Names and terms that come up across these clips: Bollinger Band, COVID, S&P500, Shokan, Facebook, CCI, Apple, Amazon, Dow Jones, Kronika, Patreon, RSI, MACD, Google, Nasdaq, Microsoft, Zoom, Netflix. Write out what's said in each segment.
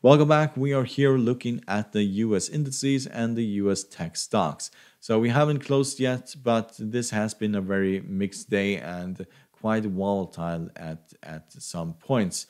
Welcome back. We are here looking at the US indices and the US tech stocks. So we haven't closed yet, but this has been a very mixed day and quite volatile at some points.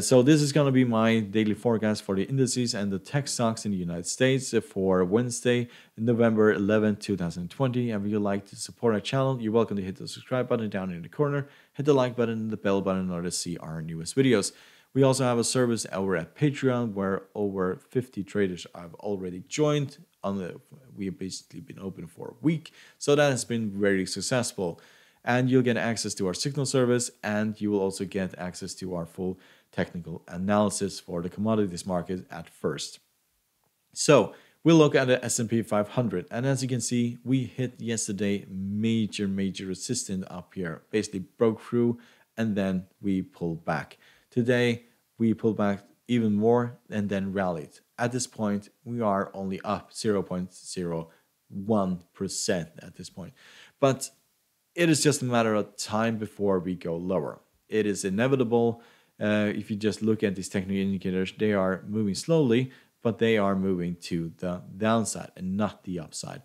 So this is going to be my daily forecast for the indices and the tech stocks in the United States for Wednesday, November 11, 2020. And if you'd like to support our channel, you're welcome to hit the subscribe button down in the corner, hit the like button and the bell button in order to see our newest videos. We also have a service over at Patreon where over 50 traders have already joined. We've basically been open for a week, so that has been very successful. And you'll get access to our signal service, and you will also get access to our full technical analysis for the commodities market at first. So we'll look at the S&P 500, and as you can see, we hit yesterday major resistance up here, basically broke through, and then we pulled back. Today, we pulled back even more and then rallied. At this point, we are only up 0.01% at this point. But it is just a matter of time before we go lower. It is inevitable. If you just look at these technical indicators, they are moving slowly, but they are moving to the downside and not the upside.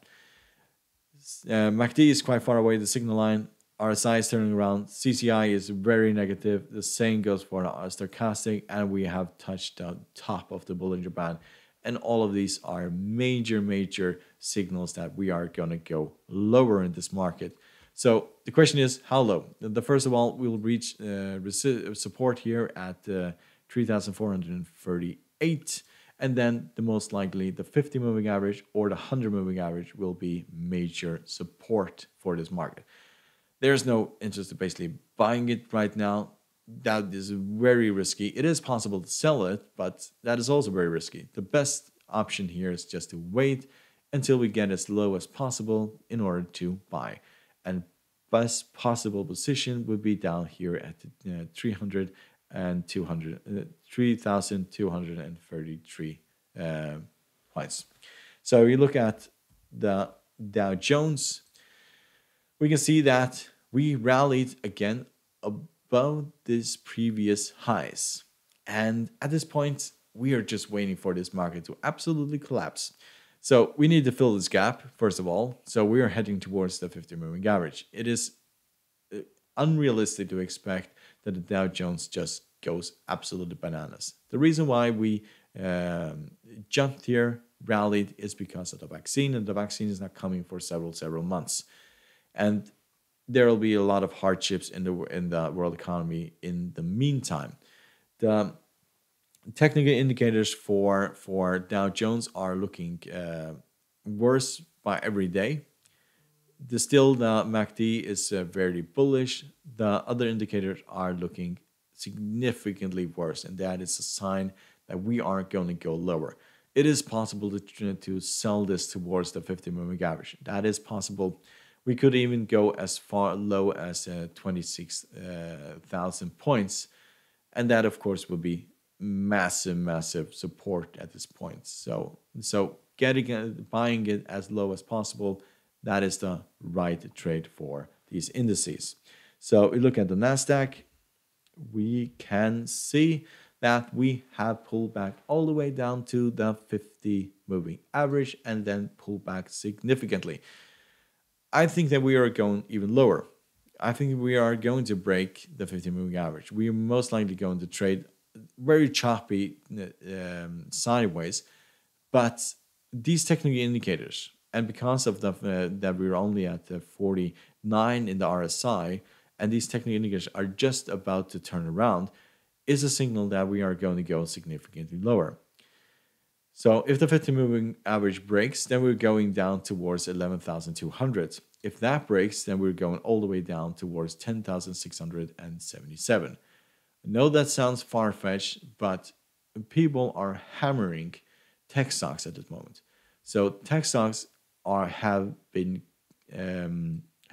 MACD is quite far away, the signal line. RSI is turning around, CCI is very negative, the same goes for the stochastic, and we have touched the top of the Bollinger Band. And all of these are major signals that we are going to go lower in this market. So the question is, how low? First of all, we'll reach support here at 3,438. And then the most likely, the 50 moving average or the 100 moving average will be major support for this market. There's no interest in basically buying it right now. That is very risky. It is possible to sell it, but that is also very risky. The best option here is just to wait until we get as low as possible in order to buy. And best possible position would be down here at 3,233 points. So you look at the Dow Jones. We can see that we rallied again above these previous highs. And at this point, we are just waiting for this market to absolutely collapse. So we need to fill this gap, first of all. So we are heading towards the 50 moving average. It is unrealistic to expect that the Dow Jones just goes absolutely bananas. The reason why we jumped here, rallied, is because of the vaccine. And the vaccine is not coming for several months. And there will be a lot of hardships in the world economy in the meantime. The technical indicators for Dow Jones are looking worse by every day. Still, the MACD is very bullish. The other indicators are looking significantly worse, and that is a sign that we are going to go lower. It is possible to sell this towards the 50 moving average. That is possible. We could even go as far low as 26,000 points. And that, of course, would be massive support at this point. So getting buying it as low as possible, that is the right trade for these indices. So we look at the Nasdaq. We can see that we have pulled back all the way down to the 50 moving average and then pulled back significantly. I think that we are going even lower. I think we are going to break the 50 moving average. We are most likely going to trade very choppy sideways, but these technical indicators, and because of the, that we're only at the 49 in the RSI, and these technical indicators are just about to turn around, is a signal that we are going to go significantly lower. So if the 50 moving average breaks, then we're going down towards 11,200. If that breaks, then we're going all the way down towards 10,677. I know that sounds far-fetched, but people are hammering tech stocks at this moment. So tech stocks have been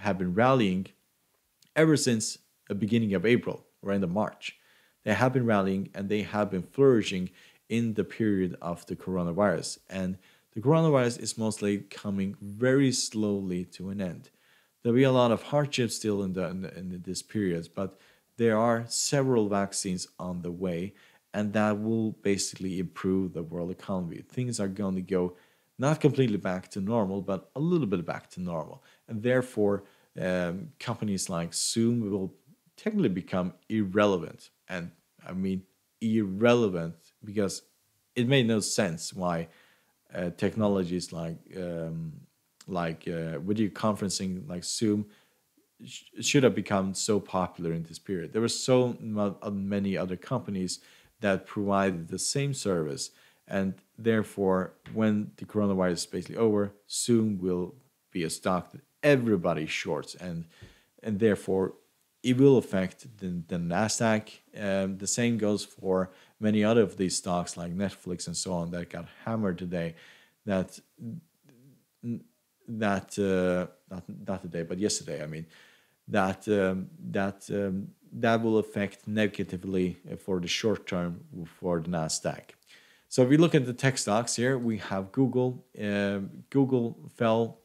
rallying ever since the beginning of April or end of March. They have been rallying and they have been flourishing in the period of the coronavirus. And the coronavirus is mostly coming very slowly to an end. There'll be a lot of hardships still in this period, but there are several vaccines on the way, and that will basically improve the world economy. Things are going to go not completely back to normal, but a little bit back to normal. And therefore, companies like Zoom will technically become irrelevant. And I mean irrelevant because it made no sense why technologies like video conferencing like Zoom should have become so popular in this period. There were so many other companies that provided the same service, and therefore when the coronavirus is basically over, Zoom will be a stock that everybody shorts, and therefore it will affect the Nasdaq. The same goes for many other of these stocks like Netflix and so on that got hammered today. Not today, but yesterday. I mean, that will affect negatively for the short term for the Nasdaq. So if we look at the tech stocks here, we have Google. Google fell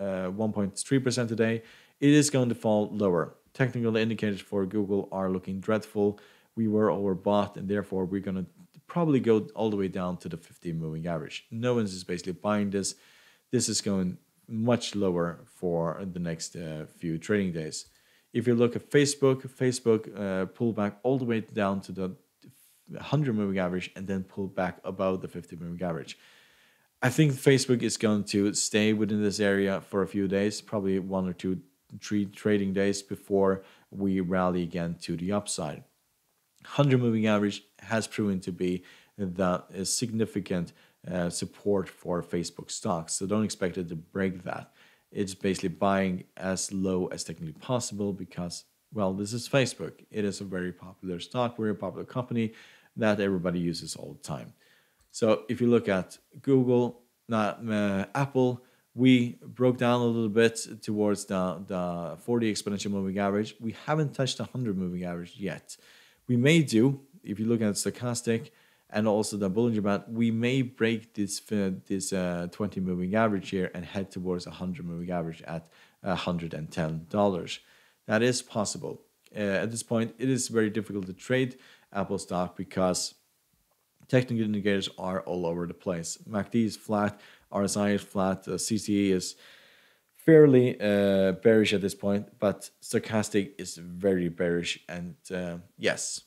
1.3% today. It is going to fall lower. Technical indicators for Google are looking dreadful. We were overbought, and therefore we're going to probably go all the way down to the 50 moving average. No one's just basically buying this. This is going much lower for the next few trading days. If you look at Facebook, pulled back all the way down to the 100 moving average and then pulled back above the 50 moving average. I think Facebook is going to stay within this area for a few days, probably 1 or 2, 3 trading days before we rally again to the upside. 100 moving average has proven to be the significant support for Facebook stocks, so don't expect it to break that. It's basically buying as low as technically possible because, well, this is Facebook. It is a very popular stock, very popular company that everybody uses all the time. So if you look at Google, Apple, we broke down a little bit towards the 40 exponential moving average. We haven't touched the 100 moving average yet. We may do, if you look at stochastic and also the Bollinger Band, we may break this 20 moving average here and head towards 100 moving average at $110. That is possible. At this point, it is very difficult to trade Apple stock because technical indicators are all over the place. MACD is flat, RSI is flat, CCI is fairly bearish at this point, but stochastic is very bearish. And yes,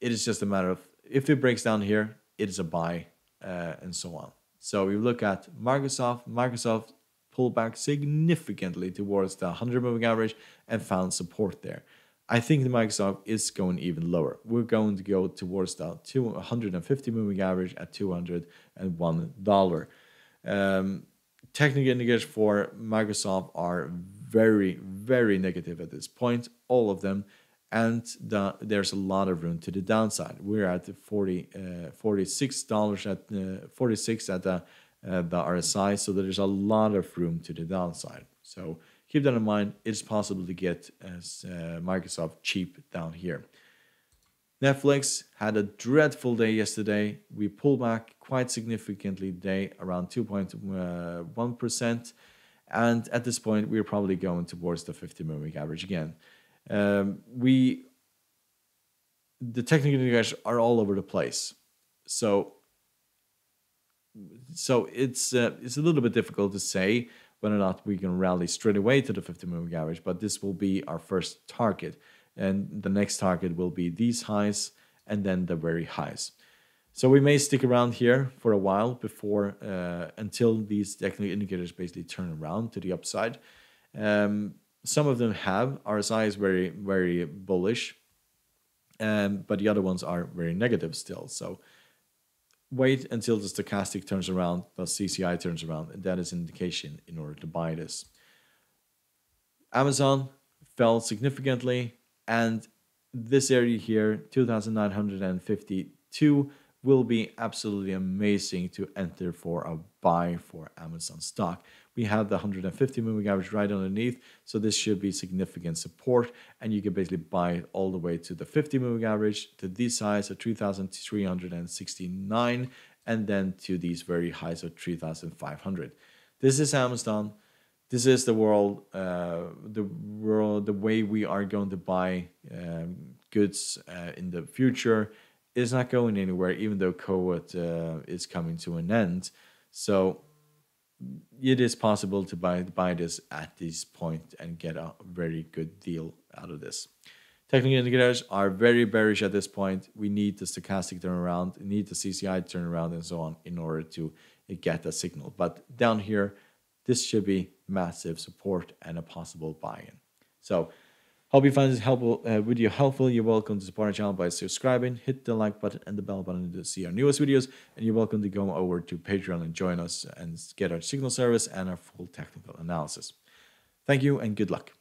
it is just a matter of if it breaks down here, it is a buy and so on. So we look at Microsoft. Microsoft pulled back significantly towards the 100 moving average and found support there. I think the Microsoft is going even lower. We're going to go towards the 250 moving average at $201. Technical indicators for Microsoft are very negative at this point, all of them. And there's a lot of room to the downside. We're at $46 at 46 at the RSI, so there's a lot of room to the downside. So keep that in mind. It's possible to get Microsoft cheap down here. Netflix had a dreadful day yesterday. We pulled back quite significantly today, around 2.1%, and at this point we're probably going towards the 50 moving average again. The technical indicators are all over the place, so it's a little bit difficult to say whether or not we can rally straight away to the 50 moving average, but this will be our first target, and the next target will be these highs and then the very highs. So we may stick around here for a while before until these technical indicators basically turn around to the upside. Some of them have. RSI is very bullish, but the other ones are very negative still. So wait until the stochastic turns around, the CCI turns around, and that is an indication in order to buy this. Amazon fell significantly, and this area here, 2,952, will be absolutely amazing to enter for a buy for Amazon stock. We have the 150 moving average right underneath, so this should be significant support, and you can basically buy it all the way to the 50 moving average, to these highs of 3,369, and then to these very highs of 3,500. This is Amazon. This is the world, the way we are going to buy goods in the future. is not going anywhere, even though COVID is coming to an end. So it is possible to buy this at this point and get a very good deal out of this. Technical indicators are very bearish at this point. We need the stochastic turnaround, we need the CCI turnaround and so on in order to get that signal. But down here, this should be massive support and a possible buy-in. So hope you find this helpful, video helpful. You're welcome to support our channel by subscribing. Hit the like button and the bell button to see our newest videos. And you're welcome to go over to Patreon and join us and get our signal service and our full technical analysis. Thank you and good luck.